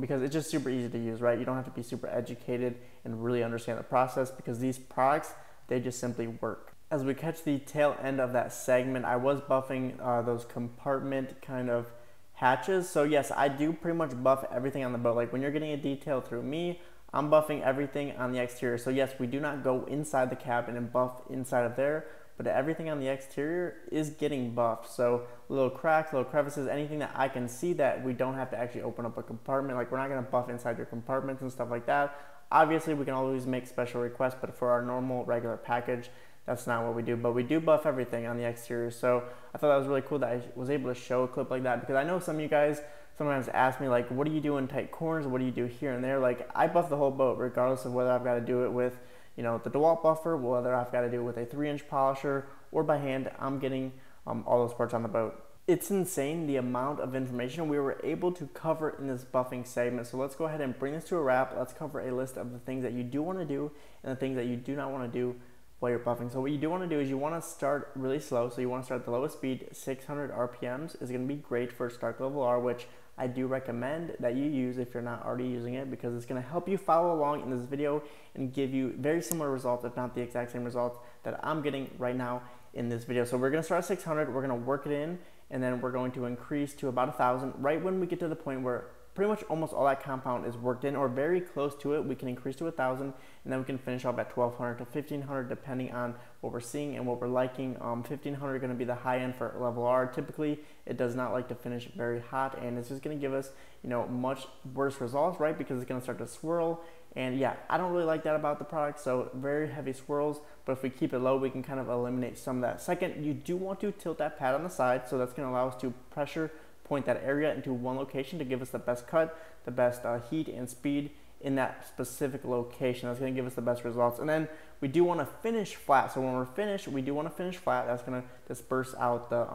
because it's just super easy to use, right? You don't have to be super educated and really understand the process, because these products, they just simply work. As we catch the tail end of that segment, I was buffing those compartment kind of hatches. So yes, I do pretty much buff everything on the boat. Like when you're getting a detail through me, I'm buffing everything on the exterior. So yes, we do not go inside the cabin and buff inside of there. but everything on the exterior is getting buffed. So little cracks, little crevices, anything that I can see that we don't have to actually open up a compartment. Like, we're not gonna buff inside your compartments and stuff like that. Obviously we can always make special requests, but for our normal regular package, that's not what we do. But we do buff everything on the exterior. So I thought that was really cool that I was able to show a clip like that, because I know some of you guys sometimes ask me, like, what do you do in tight corners? What do you do here and there? Like, I buff the whole boat regardless of whether I've got to do it with, you know, the DeWalt buffer, whether I've got to do it with a 3-inch polisher or by hand. I'm getting all those parts on the boat. It's insane the amount of information we were able to cover in this buffing segment. So let's go ahead and bring this to a wrap. Let's cover a list of the things that you do want to do and the things that you do not want to do while you're buffing. So what you do want to do is you want to start really slow. So you want to start at the lowest speed. 600 RPMs is going to be great for Stark Level R, which I do recommend that you use if you're not already using it, because it's going to help you follow along in this video and give you very similar results, if not the exact same results that I'm getting right now in this video. So we're going to start at 600, we're going to work it in, and then we're going to increase to about 1,000 right when we get to the point where pretty much almost all that compound is worked in or very close to it. We can increase to 1,000, and then we can finish off at 1,200 to 1,500 depending on what we're seeing and what we're liking. 1,500 going to be the high end for Level R. Typically it does not like to finish very hot, and it's just going to give us, you know, much worse results, right? Because it's going to start to swirl, and yeah, I don't really like that about the product. So very heavy swirls, but if we keep it low, we can kind of eliminate some of that. Second, you do want to tilt that pad on the side, so that's going to allow us to pressure point that area into one location to give us the best cut, the best heat and speed in that specific location. That's going to give us the best results. And then we do want to finish flat. So when we're finished, we do want to finish flat. That's going to disperse out the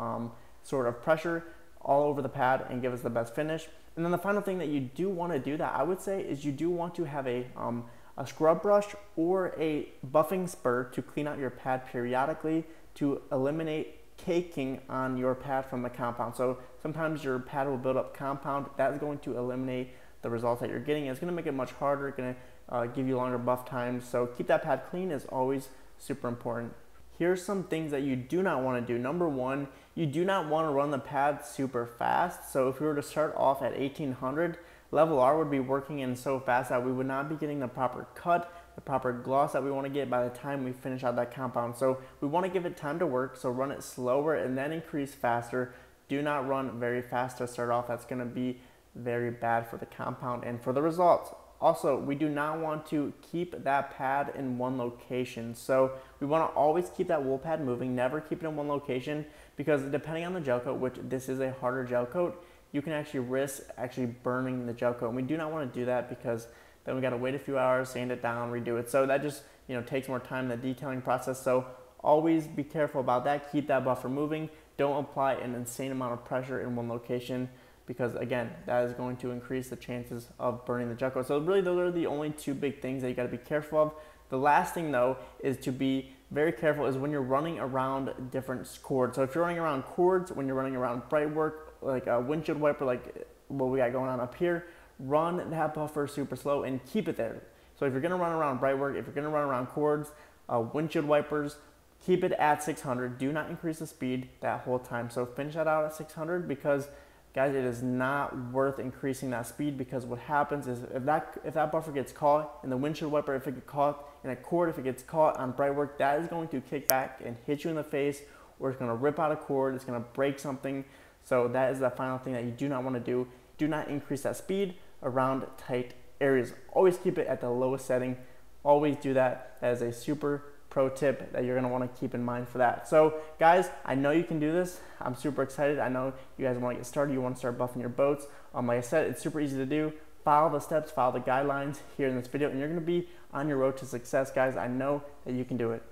sort of pressure all over the pad and give us the best finish. And then the final thing that you do want to do that I would say is you do want to have a scrub brush or a buffing spur to clean out your pad periodically to eliminate caking on your pad from the compound. So sometimes your pad will build up compound. That's going to eliminate the results that you're getting. It's going to make it much harder. It's going to give you longer buff times. So keep that pad clean is always super important. Here's some things that you do not want to do. Number one, you do not want to run the pad super fast. So if we were to start off at 1,800, Level R would be working in so fast that we would not be getting the proper cut, the proper gloss that we want to get by the time we finish out that compound. So we want to give it time to work, so run it slower and then increase faster. Do not run very fast to start off. That's going to be very bad for the compound and for the results. Also, we do not want to keep that pad in one location. So we want to always keep that wool pad moving, never keep it in one location, because depending on the gel coat, which this is a harder gel coat, you can actually risk actually burning the gel coat. And we do not want to do that, because then we got to wait a few hours, sand it down, redo it. So that just, you know, takes more time in the detailing process. So always be careful about that. Keep that buffer moving. Don't apply an insane amount of pressure in one location, because again, that is going to increase the chances of burning the gel coat. So really those are the only two big things that you got to be careful of. The last thing though is to be very careful is when you're running around different cords. So if you're running around cords, when you're running around bright work, like a windshield wiper, like what we got going on up here, run that buffer super slow and keep it there. So if you're going to run around bright work, if you're going to run around cords, windshield wipers, keep it at 600. Do not increase the speed that whole time. So finish that out at 600, because guys, it is not worth increasing that speed, because what happens is if that buffer gets caught in the windshield wiper, if it gets caught in a cord, if it gets caught on bright work, that is going to kick back and hit you in the face, or it's going to rip out a cord, it's going to break something. So that is the final thing that you do not want to do. Do not increase that speed around tight areas. Always keep it at the lowest setting. Always do that. That is a super pro tip that you're going to want to keep in mind for that. So guys, I know you can do this. I'm super excited. I know you guys want to get started. You want to start buffing your boats. Like I said, it's super easy to do. Follow the steps, follow the guidelines here in this video, and you're going to be on your road to success, guys. I know that you can do it.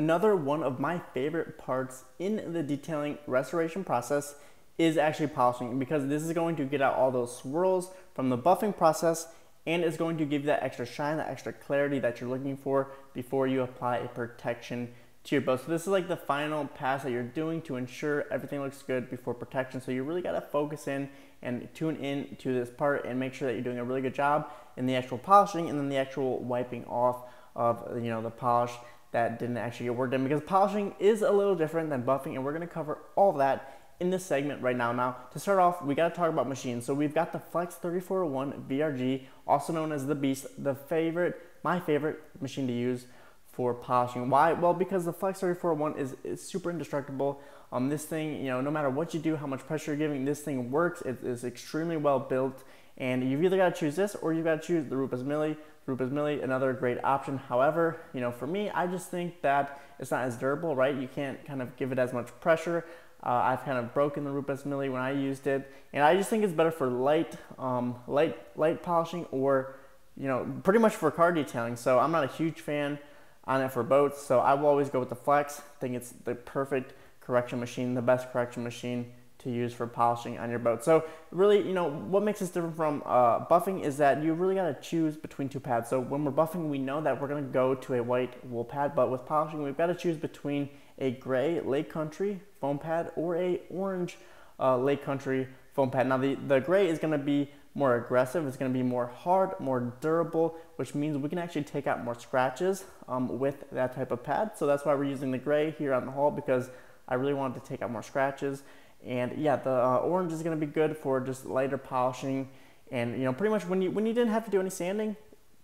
Another one of my favorite parts in the detailing restoration process is actually polishing, because this is going to get out all those swirls from the buffing process, and it's going to give you that extra shine, that extra clarity that you're looking for before you apply a protection to your boat. So this is like the final pass that you're doing to ensure everything looks good before protection. So you really gotta focus in and tune in to this part and make sure that you're doing a really good job in the actual polishing and then the actual wiping off of, you know, the polish that didn't actually get work done, because polishing is a little different than buffing, and we're gonna cover all that in this segment right now. Now, to start off, we gotta talk about machines. So we've got the Flex 3401 VRG, also known as the Beast, my favorite machine to use for polishing. Why? Well, because the Flex 3401 is super indestructible. This thing, you know, no matter what you do, how much pressure you're giving, this thing works. It is extremely well built, and you've either gotta choose this or you've gotta choose the Rupes Mille. Rupes Mille, another great option. However, you know, for me, I just think that it's not as durable, right? You can't kind of give it as much pressure. I've kind of broken the Rupes Mille when I used it, and I just think it's better for light polishing, or, you know, pretty much for car detailing. So I'm not a huge fan on it for boats, so I will always go with the Flex. I think it's the perfect correction machine, the best correction machine to use for polishing on your boat. So really, you know, what makes this different from buffing is that you really gotta choose between two pads. So when we're buffing, we know that we're gonna go to a white wool pad, but with polishing, we've gotta choose between a gray Lake Country foam pad or a orange Lake Country foam pad. Now the gray is gonna be more aggressive, it's gonna be more hard, more durable, which means we can actually take out more scratches with that type of pad. So that's why we're using the gray here on the hull, because I really wanted to take out more scratches. And yeah, the orange is going to be good for just lighter polishing, and, you know, pretty much when you didn't have to do any sanding,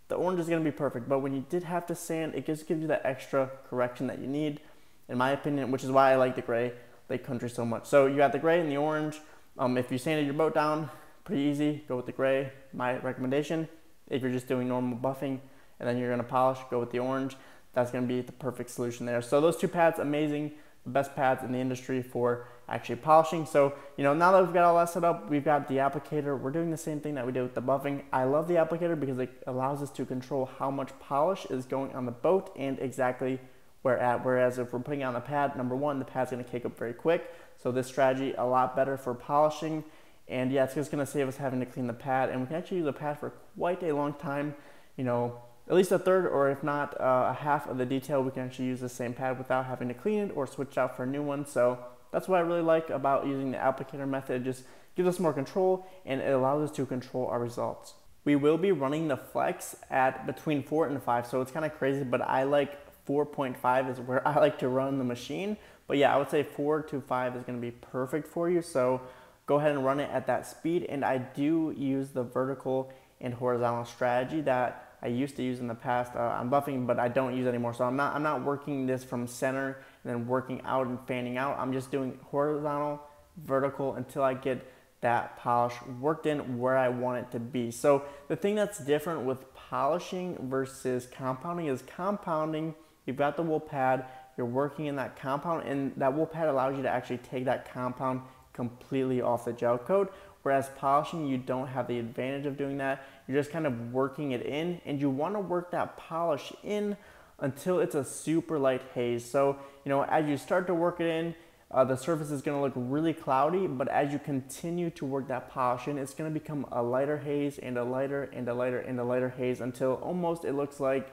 the orange is going to be perfect. But when you did have to sand, it just gives you that extra correction that you need, in my opinion, which is why I like the gray Lake Country so much. So you got the gray and the orange. If you sanded your boat down, pretty easy, go with the gray, my recommendation. If you're just doing normal buffing and then you're going to polish, go with the orange. That's going to be the perfect solution there. So those two pads, amazing, the best pads in the industry for actually polishing. So, you know, now that we've got all that set up, we've got the applicator. We're doing the same thing that we did with the buffing. I love the applicator because it allows us to control how much polish is going on the boat and exactly where at. Whereas if we're putting it on the pad, number one, the pad's gonna cake up very quick. So this strategy, a lot better for polishing. And yeah, it's just gonna save us having to clean the pad, and we can actually use the pad for quite a long time, you know, at least a third, or if not a half of the detail, we can actually use the same pad without having to clean it or switch out for a new one. So that's what I really like about using the applicator method. It just gives us more control, and it allows us to control our results. We will be running the Flex at between 4 and 5, so it's kind of crazy, but I like 4.5 is where I like to run the machine. But yeah, I would say 4 to 5 is gonna be perfect for you. So go ahead and run it at that speed. And I do use the vertical and horizontal strategy that I used to use in the past on buffing, but I don't use anymore. So I'm not working this from center and then working out and fanning out. I'm just doing horizontal, vertical until I get that polish worked in where I want it to be. So the thing that's different with polishing versus compounding is compounding, you've got the wool pad, you're working in that compound, and that wool pad allows you to actually take that compound completely off the gel coat. Whereas polishing, you don't have the advantage of doing that. You're just kind of working it in, and you want to work that polish in until it's a super light haze. So, you know, as you start to work it in, the surface is going to look really cloudy, but as you continue to work that polish in, it's going to become a lighter haze and a lighter and a lighter and a lighter haze until almost it looks like,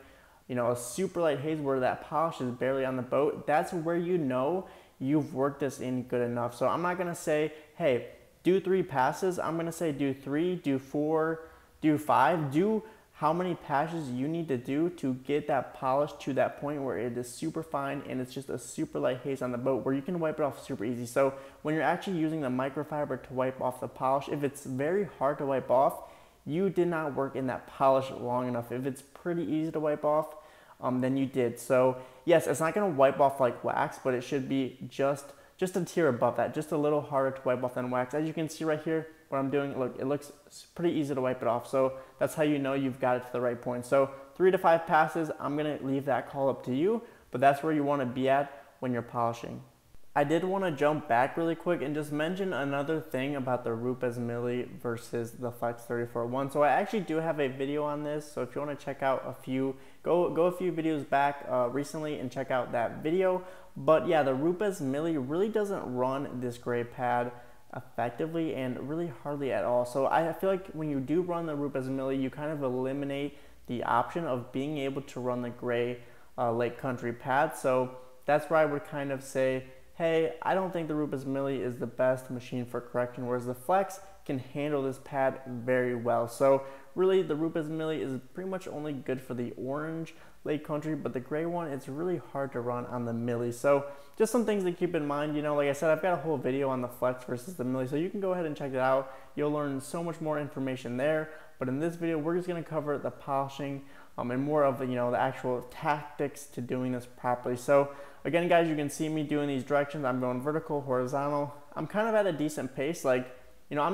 you know, a super light haze where that polish is barely on the boat. That's where you know you've worked this in good enough. So I'm not going to say, hey, do 3 passes. I'm gonna say do 3, do 4, do 5. Do how many passes you need to do to get that polish to that point where it is super fine and it's just a super light haze on the boat where you can wipe it off super easy. So when you're actually using the microfiber to wipe off the polish, if it's very hard to wipe off, you did not work in that polish long enough. If it's pretty easy to wipe off, then you did. So yes, it's not gonna wipe off like wax, but it should be just a tier above that, just a little harder to wipe off than wax. As you can see right here, what I'm doing, look, it looks pretty easy to wipe it off. So that's how you know you've got it to the right point. So 3 to 5 passes, I'm gonna leave that call up to you, but that's where you wanna be at when you're polishing. I did wanna jump back really quick and just mention another thing about the Rupes Mille versus the Flex 3401. So I actually do have a video on this. So if you wanna check out a few, go a few videos back recently and check out that video. But yeah, the Rupes Mille really doesn't run this gray pad effectively and really hardly at all. So I feel like when you do run the Rupes Mille, you kind of eliminate the option of being able to run the gray Lake Country pad. So that's where I would kind of say, hey, I don't think the Rupes Mille is the best machine for correction, whereas the Flex can handle this pad very well. So really the Rupes Mille is pretty much only good for the orange Lake Country, but the gray one, it's really hard to run on the Mille. So just some things to keep in mind. You know, like I said, I've got a whole video on the Flex versus the Mille, so you can go ahead and check it out. You'll learn so much more information there. But in this video, we're just gonna cover the polishing and more of, you know, the actual tactics to doing this properly. So again, guys, you can see me doing these directions. I'm going vertical, horizontal. I'm kind of at a decent pace. Like, you know, I'm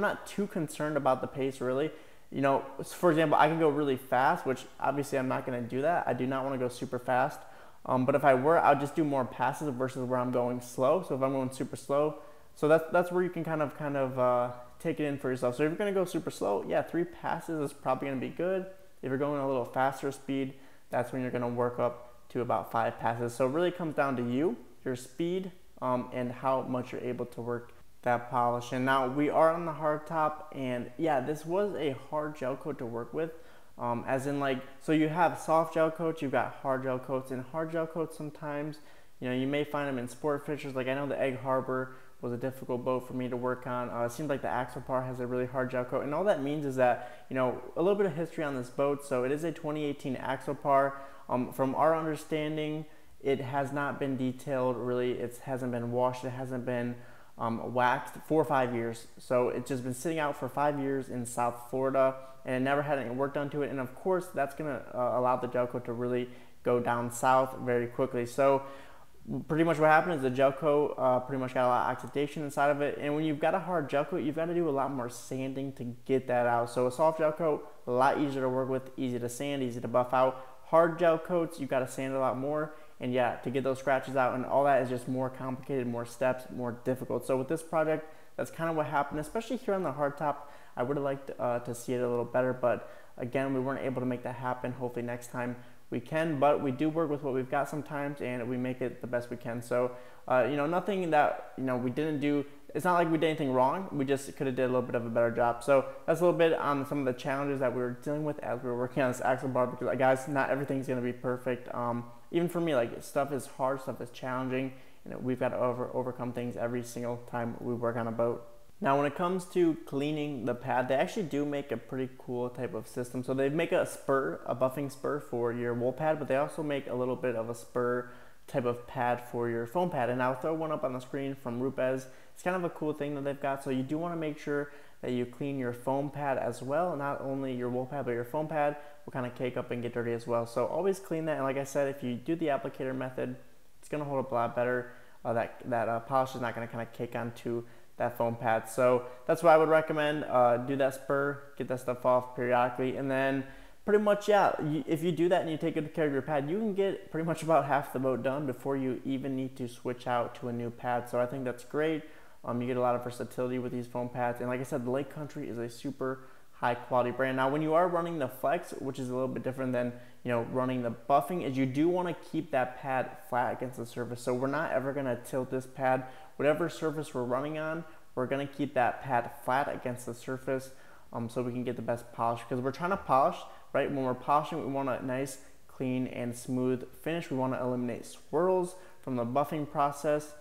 not too concerned about the pace really. You know, for example, I can go really fast, which obviously I'm not going to do that. I do not want to go super fast. But if I were, I'll just do more passes versus where I'm going slow. So if I'm going super slow, so that's where you can kind of take it in for yourself. So if you're going to go super slow, yeah, 3 passes is probably going to be good. If you're going a little faster speed, that's when you're going to work up to about 5 passes. So it really comes down to you, your speed, and how much you're able to work that polish. And now we are on the hard top, and yeah, this was a hard gel coat to work with, as in, like, so you have soft gel coats, you've got hard gel coats, and hard gel coats sometimes, you know, you may find them in sport fishers. Like I know the Egg Harbor was a difficult boat for me to work on. It seems like the Axopar has a really hard gel coat, and all that means is that, you know, a little bit of history on this boat. So it is a 2018 Axopar. From our understanding, it has not been detailed really. It hasn't been washed, it hasn't been waxed for 5 years. So it's just been sitting out for 5 years in South Florida, and it never had any work done to it. And of course, that's gonna allow the gel coat to really go down south very quickly. So pretty much what happened is the gel coat pretty much got a lot of oxidation inside of it. And when you've got a hard gel coat, you've got to do a lot more sanding to get that out. So a soft gel coat, a lot easier to work with, easy to sand, easy to buff out. Hard gel coats, you've got to sand a lot more. And yeah, to get those scratches out and all that is just more complicated, more steps, more difficult. So with this project, that's kind of what happened, especially here on the hardtop. I would have liked to see it a little better, but again, we weren't able to make that happen. Hopefully next time we can, but we do work with what we've got sometimes, and we make it the best we can. So, you know, nothing that, you know, we didn't do. It's not like we did anything wrong. We just could have did a little bit of a better job. So that's a little bit on some of the challenges that we were dealing with as we were working on this Axopar, because, like, guys, not everything's going to be perfect. Even for me, like, stuff is hard, stuff is challenging, and we've got to overcome things every single time we work on a boat. Now, when it comes to cleaning the pad, they actually do make a pretty cool type of system. So they make a spur, a buffing spur for your wool pad, but they also make a little bit of a spur type of pad for your foam pad. And I'll throw one up on the screen from Rupes. It's kind of a cool thing that they've got. So you do want to make sure that you clean your foam pad as well, not only your wool pad, but your foam pad will kind of cake up and get dirty as well. So always clean that. And like I said, if you do the applicator method, it's going to hold up a lot better. That polish is not going to kind of cake onto that foam pad. So that's what I would recommend. Do that spur, get that stuff off periodically, and then pretty much, yeah, if you do that and you take good care of your pad, you can get pretty much about half the boat done before you even need to switch out to a new pad. So I think that's great. You get a lot of versatility with these foam pads, and like I said, the Lake Country is a super high quality brand. Now when you are running the Flex, which is a little bit different than, you know, running the buffing, is you do want to keep that pad flat against the surface. So we're not ever going to tilt this pad. Whatever surface we're running on, we're going to keep that pad flat against the surface, so we can get the best polish, because we're trying to polish, right? When we're polishing, we want a nice, clean, and smooth finish. We want to eliminate swirls from the buffing process,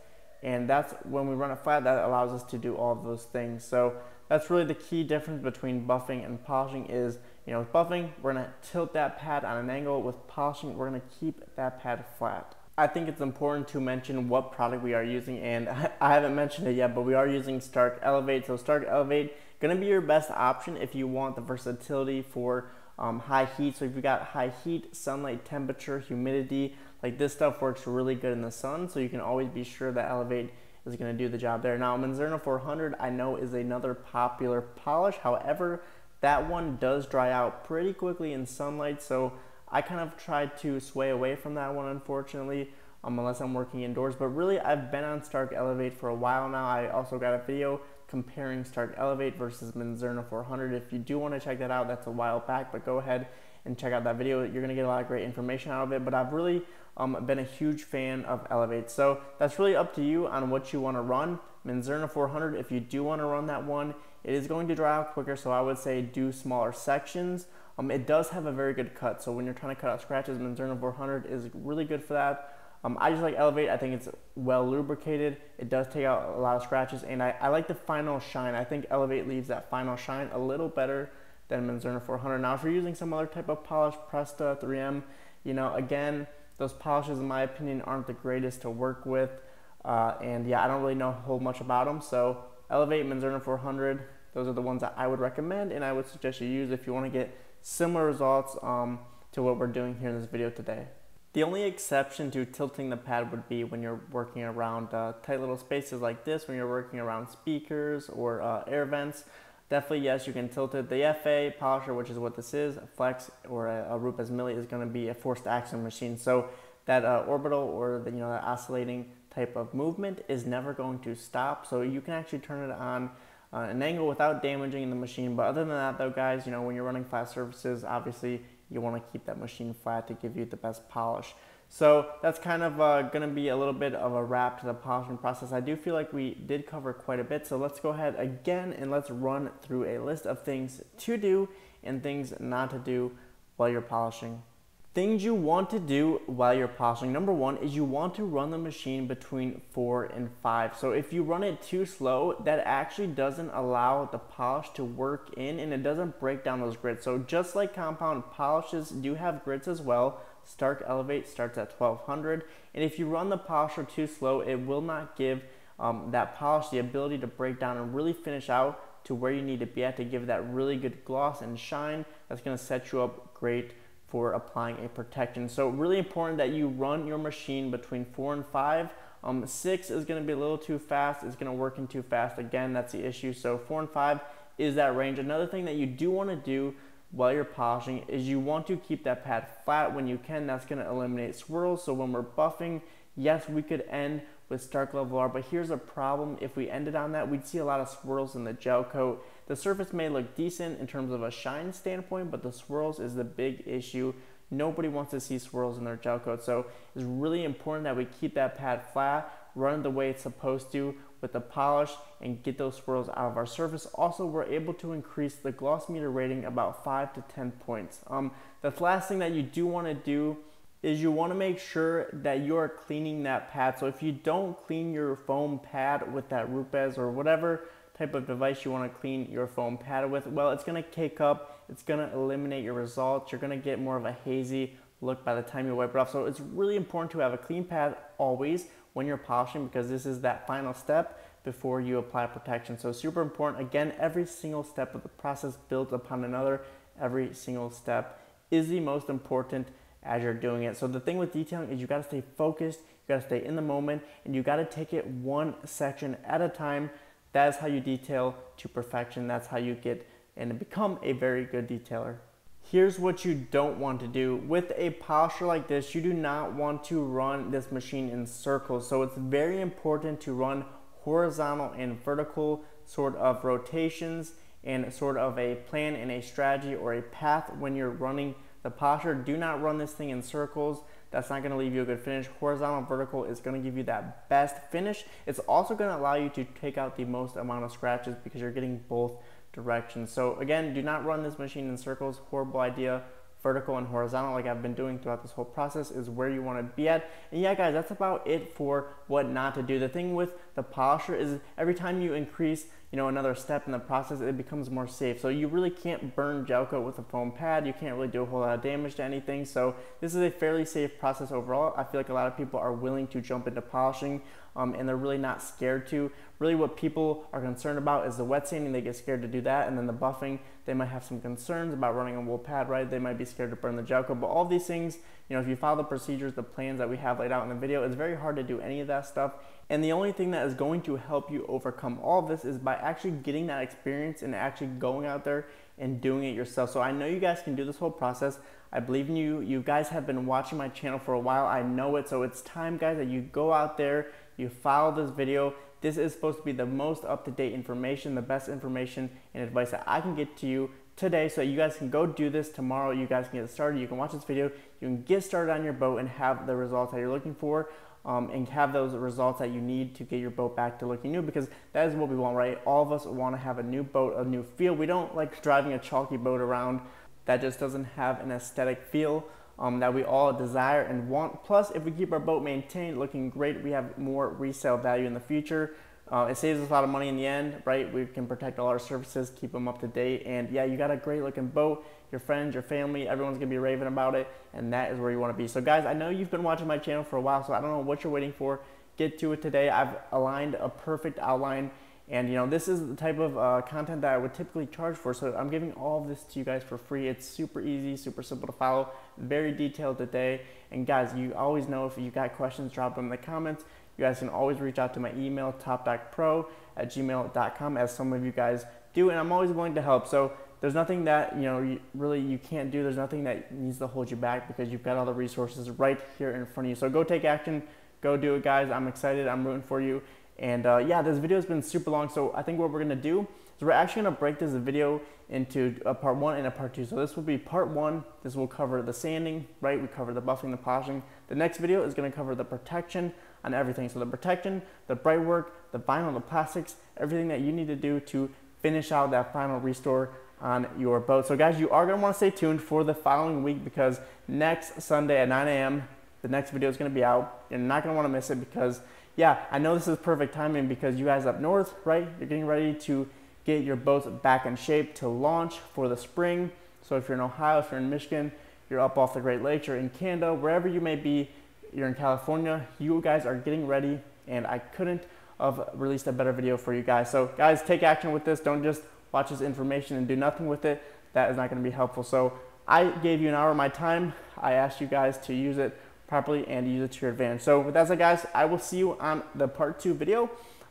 and that's when we run it flat, that allows us to do all of those things. So that's really the key difference between buffing and polishing is, you know, with buffing, we're going to tilt that pad on an angle. With polishing, we're going to keep that pad flat. I think it's important to mention what product we are using, and I haven't mentioned it yet, but we are using Stark Elevate. So Stark Elevate gonna be your best option if you want the versatility for high heat. So if you got high heat, sunlight, temperature, humidity, like this stuff works really good in the sun. So you can always be sure that Elevate is gonna do the job there. Now Menzerna 400 I know is another popular polish. However, that one does dry out pretty quickly in sunlight. So I kind of tried to sway away from that one, unfortunately, unless I'm working indoors. But really, I've been on Stark Elevate for a while now. I also got a video comparing Stark Elevate versus Menzerna 400. If you do want to check that out, that's a while back, but go ahead and check out that video. You're going to get a lot of great information out of it, but I've really been a huge fan of Elevate. So that's really up to you on what you want to run. Menzerna 400, if you do want to run that one, it is going to dry out quicker, so I would say do smaller sections. It does have a very good cut, so when you're trying to cut out scratches, Menzerna 400 is really good for that. I just like Elevate. I think it's well lubricated. It does take out a lot of scratches, and I like the final shine. I think Elevate leaves that final shine a little better than Menzerna 400. Now, if you're using some other type of polish, Presta, 3M, you know, again, those polishes, in my opinion, aren't the greatest to work with. And yeah, I don't really know a whole much about them. So Elevate, Menzerna 400, those are the ones that I would recommend and I would suggest you use if you want to get similar results to what we're doing here in this video today. The only exception to tilting the pad would be when you're working around tight little spaces like this, when you're working around speakers or air vents. Definitely, yes, you can tilt it. The FA polisher, which is what this is, a Flex or a Rupes Mille, is going to be a forced action machine. So that orbital or the, you know, that oscillating type of movement is never going to stop. So you can actually turn it on an angle without damaging the machine. But other than that, though, guys, you know, when you're running flat surfaces, obviously you want to keep that machine flat to give you the best polish. So that's kind of going to be a little bit of a wrap to the polishing process. I do feel like we did cover quite a bit. So let's go ahead again and let's run through a list of things to do and things not to do while you're polishing. Things you want to do while you're polishing. Number one is you want to run the machine between 4 and 5. So if you run it too slow, that actually doesn't allow the polish to work in and it doesn't break down those grids. So just like compound polishes do have grids as well, Stark Elevate starts at 1200, and if you run the polisher too slow, it will not give that polish the ability to break down and really finish out to where you need to be at to give that really good gloss and shine that's going to set you up great for applying a protection. So really important that you run your machine between 4 and 5. 6 is going to be a little too fast. It's going to work in too fast. Again, that's the issue. So 4 and 5 is that range. Another thing that you do want to do while you're polishing is you want to keep that pad flat when you can. That's going to eliminate swirls. So when we're buffing, yes, we could end with Stark Level R, but here's a problem. If we ended on that, we'd see a lot of swirls in the gel coat. The surface may look decent in terms of a shine standpoint, but the swirls is the big issue. Nobody wants to see swirls in their gel coat. So it's really important that we keep that pad flat, run it the way it's supposed to with the polish, and get those swirls out of our surface. Also, we're able to increase the gloss meter rating about 5 to 10 points. The last thing that you do want to do is you want to make sure that you're cleaning that pad. So if you don't clean your foam pad with that Rupes or whatever type of device you want to clean your foam pad with, well, it's going to cake up, it's going to eliminate your results, you're going to get more of a hazy look by the time you wipe it off. So it's really important to have a clean pad always when you're polishing, because this is that final step before you apply protection. So super important. Again, every single step of the process builds upon another. Every single step is the most important as you're doing it. So the thing with detailing is you got to stay focused, you got to stay in the moment, and you got to take it one section at a time. That is how you detail to perfection. That's how you get and become a very good detailer. Here's what you don't want to do. With a polisher like this, you do not want to run this machine in circles. So it's very important to run horizontal and vertical sort of rotations and sort of a plan and a strategy or a path when you're running the polisher. Do not run this thing in circles. That's not going to leave you a good finish. Horizontal, vertical is going to give you that best finish. It's also going to allow you to take out the most amount of scratches because you're getting both directions. So again, do not run this machine in circles. Horrible idea. Vertical and horizontal, like I've been doing throughout this whole process, is where you want to be at. And yeah, guys, that's about it for what not to do. The thing with the polisher is every time you increase, you know, another step in the process, it becomes more safe. So you really can't burn gel coat with a foam pad. You can't really do a whole lot of damage to anything. So this is a fairly safe process overall. I feel like a lot of people are willing to jump into polishing and they're really not scared to. Really what people are concerned about is the wet sanding. They get scared to do that, and then the buffing, they might have some concerns about running a wool pad, right? They might be scared to burn the gel coat, but all these things, you know, if you follow the procedures, the plans that we have laid out in the video, it's very hard to do any of that stuff. And the only thing that is going to help you overcome all of this is by actually getting that experience and actually going out there and doing it yourself. So I know you guys can do this whole process. I believe in you. You guys have been watching my channel for a while. I know it. So it's time, guys, that you go out there, you follow this video. This is supposed to be the most up-to-date information, the best information and advice that I can get to you today, so you guys can go do this tomorrow. You guys can get started. You can watch this video. You can get started on your boat and have the results that you're looking for. And have those results that you need to get your boat back to looking new, because that is what we want, right? All of us want to have a new boat, a new feel. We don't like driving a chalky boat around. That just doesn't have an aesthetic feel that we all desire and want. Plus, if we keep our boat maintained, looking great, we have more resale value in the future. It saves us a lot of money in the end, right? We can protect all our services, keep them up to date, and yeah, you got a great looking boat. Your friends, your family, everyone's gonna be raving about it, and that is where you wanna be. So guys, I know you've been watching my channel for a while, so I don't know what you're waiting for. Get to it today. I've aligned a perfect outline, and you know, this is the type of content that I would typically charge for, so I'm giving all of this to you guys for free. It's super easy, super simple to follow, very detailed today. And guys, you always know if you got questions, drop them in the comments. You guys can always reach out to my email, topdockpro@gmail.com, as some of you guys do, and I'm always willing to help. So there's nothing that, you know, you can't do. There's nothing that needs to hold you back because you've got all the resources right here in front of you. So go take action, go do it, guys. I'm excited, I'm rooting for you. And yeah, this video has been super long, so I think what we're gonna do is we're actually gonna break this video into a part one and a part two. So this will be part one. This will cover the sanding, right? We cover the buffing, the polishing. The next video is gonna cover the protection on everything. So the protection, the bright work, the vinyl, the plastics, everything that you need to do to finish out that final restore on your boat. So guys, you are gonna wanna stay tuned for the following week, because next Sunday at 9 AM, the next video is gonna be out. You're not gonna wanna miss it, because yeah, I know this is perfect timing because you guys up north, right? You're getting ready to get your boats back in shape to launch for the spring. So if you're in Ohio, if you're in Michigan, you're up off the Great Lakes, you're in Canada, wherever you may be, you're in California, you guys are getting ready, and I couldn't have released a better video for you guys. So guys, take action with this. Don't just watch this information and do nothing with it. That is not gonna be helpful. So I gave you an hour of my time. I asked you guys to use it properly and use it to your advantage. So with that said, guys, I will see you on the part two video.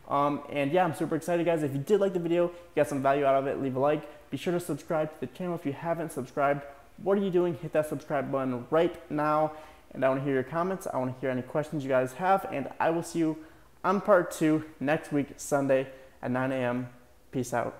And yeah, I'm super excited, guys. If you did like the video, you got some value out of it, leave a like. Be sure to subscribe to the channel. If you haven't subscribed, what are you doing? Hit that subscribe button right now. And I want to hear your comments. I want to hear any questions you guys have. And I will see you on part two next week, Sunday at 9 AM. Peace out.